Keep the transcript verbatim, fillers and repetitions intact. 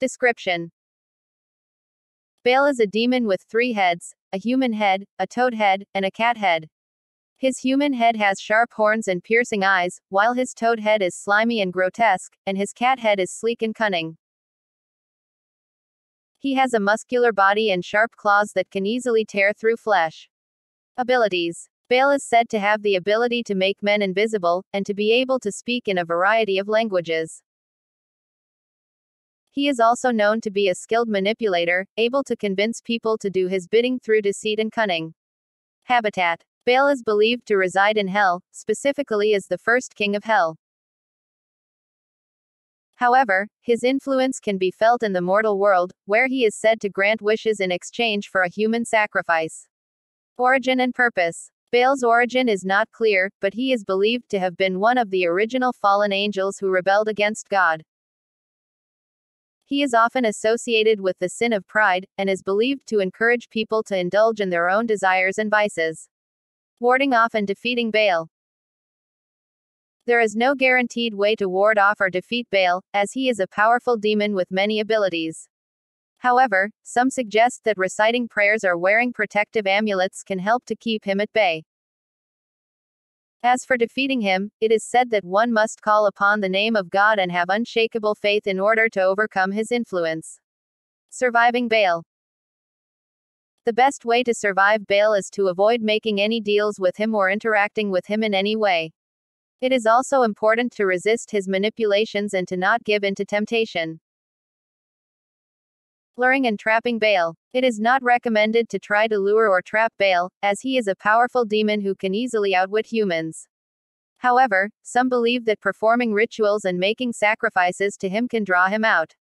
Description. Bael is a demon with three heads, a human head, a toad head, and a cat head. His human head has sharp horns and piercing eyes, while his toad head is slimy and grotesque, and his cat head is sleek and cunning. He has a muscular body and sharp claws that can easily tear through flesh. Abilities. Bael is said to have the ability to make men invisible, and to be able to speak in a variety of languages. He is also known to be a skilled manipulator, able to convince people to do his bidding through deceit and cunning. Habitat. Bael is believed to reside in hell, specifically as the first king of hell. However, his influence can be felt in the mortal world, where he is said to grant wishes in exchange for a human sacrifice. Origin and purpose. Bael's origin is not clear, but he is believed to have been one of the original fallen angels who rebelled against God. He is often associated with the sin of pride, and is believed to encourage people to indulge in their own desires and vices. Warding off and defeating Bael. There is no guaranteed way to ward off or defeat Bael, as he is a powerful demon with many abilities. However, some suggest that reciting prayers or wearing protective amulets can help to keep him at bay. As for defeating him, it is said that one must call upon the name of God and have unshakable faith in order to overcome his influence. Surviving Bael. The best way to survive Bael is to avoid making any deals with him or interacting with him in any way. It is also important to resist his manipulations and to not give in to temptation. Luring and trapping Bael. It is not recommended to try to lure or trap Bael, as he is a powerful demon who can easily outwit humans. However, some believe that performing rituals and making sacrifices to him can draw him out.